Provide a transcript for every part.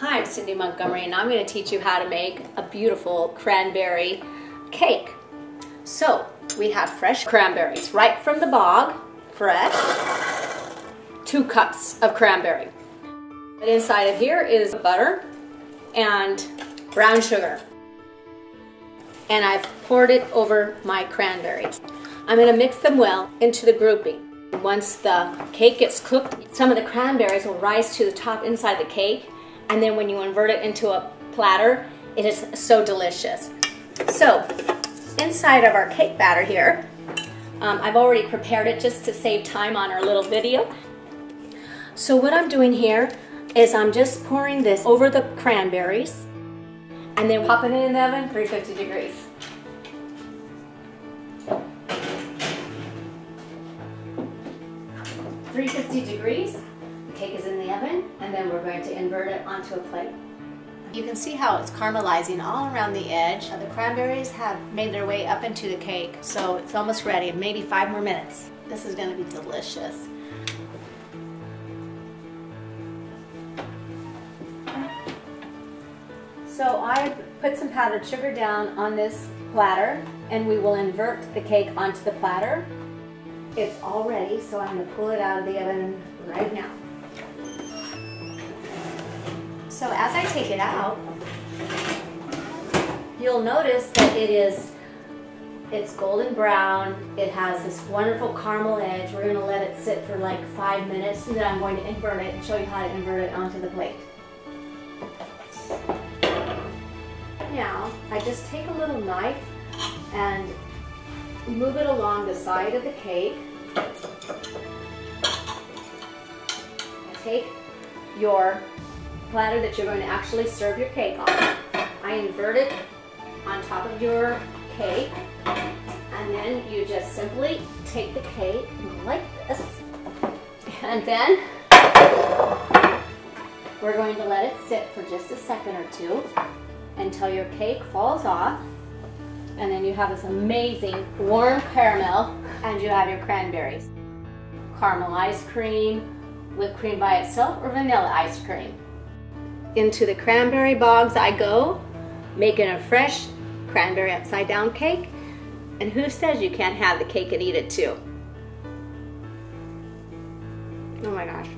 Hi, I'm Cindy Montgomery, and I'm going to teach you how to make a beautiful cranberry cake. So we have fresh cranberries right from the bog, fresh, 2 cups of cranberry. But inside of here is butter and brown sugar, and I've poured it over my cranberries. I'm going to mix them well into the grouping. Once the cake gets cooked, some of the cranberries will rise to the top inside the cake, and then when you invert it into a platter, it is so delicious. So inside of our cake batter here, I've already prepared it just to save time on our little video. So what I'm doing here is I'm just pouring this over the cranberries and then popping it in the oven 350 degrees. The cake is in the oven, and then we're going to invert it onto a plate. You can see how it's caramelizing all around the edge. The cranberries have made their way up into the cake, so it's almost ready, maybe 5 more minutes. This is going to be delicious. So I put some powdered sugar down on this platter, and we will invert the cake onto the platter. It's all ready, so I'm going to pull it out of the oven right now. So as I take it out, you'll notice that it's golden brown. It has this wonderful caramel edge. We're going to let it sit for like 5 minutes, and then I'm going to invert it and show you how to invert it onto the plate. Now, I just take a little knife and move it along the side of the cake. Take your platter that you're going to actually serve your cake on. I invert it on top of your cake, and then you just simply take the cake like this, and then we're going to let it sit for just a second or two until your cake falls off. And then you have this amazing warm caramel, and you have your cranberries. Caramelized cream, whipped cream by itself, or vanilla ice cream. Into the cranberry bogs I go, making a fresh cranberry upside down cake. And who says you can't have the cake and eat it too? Oh my gosh.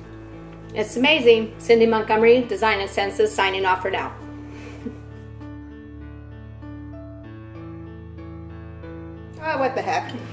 It's amazing. Cindy Montgomery, Designing the Senses, signing off for now. Oh, what the heck.